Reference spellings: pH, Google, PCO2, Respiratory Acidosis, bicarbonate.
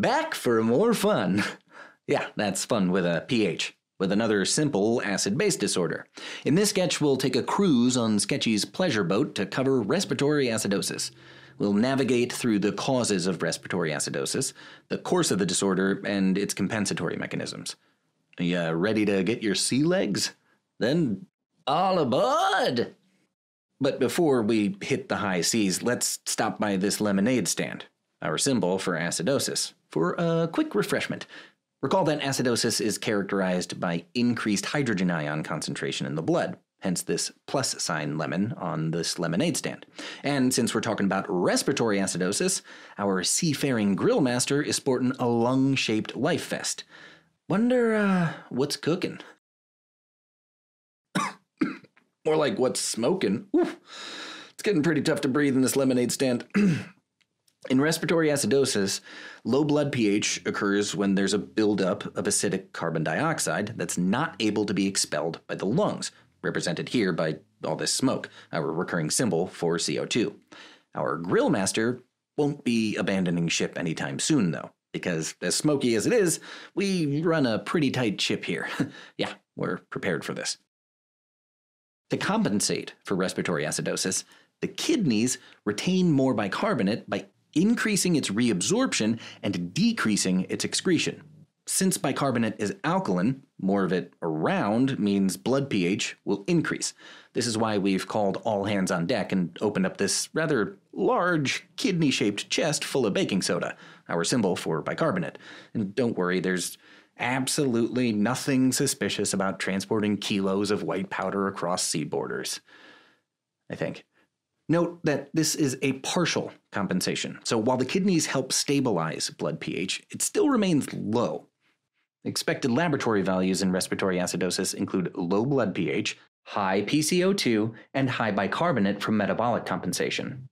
back for more fun. Yeah, that's fun with a PH, with another simple acid-base disorder. In this sketch, we'll take a cruise on Sketchy's pleasure boat to cover respiratory acidosis. We'll navigate through the causes of respiratory acidosis, the course of the disorder, and its compensatory mechanisms. Are you ready to get your sea legs? Then all aboard! But before we hit the high seas, let's stop by this lemonade stand, our symbol for acidosis, for a quick refreshment. Recall that acidosis is characterized by increased hydrogen ion concentration in the blood. Hence this plus sign lemon on this lemonade stand. And since we're talking about respiratory acidosis, our seafaring grill master is sporting a lung-shaped life vest. Wonder what's cooking? More like what's smoking. Oof. It's getting pretty tough to breathe in this lemonade stand. In respiratory acidosis, low blood pH occurs when there's a buildup of acidic carbon dioxide that's not able to be expelled by the lungs, represented here by all this smoke, our recurring symbol for CO2. Our grill master won't be abandoning ship anytime soon, though, because as smoky as it is, we run a pretty tight ship here. Yeah, we're prepared for this. To compensate for respiratory acidosis, the kidneys retain more bicarbonate by increasing its reabsorption and decreasing its excretion. Since bicarbonate is alkaline, more of it around means blood pH will increase. This is why we've called all hands on deck and opened up this rather large kidney-shaped chest full of baking soda, our symbol for bicarbonate. And don't worry, there's absolutely nothing suspicious about transporting kilos of white powder across sea borders, I think. Note that this is a partial compensation. So while the kidneys help stabilize blood pH, it still remains low. Expected laboratory values in respiratory acidosis include low blood pH, high PCO2, and high bicarbonate from metabolic compensation.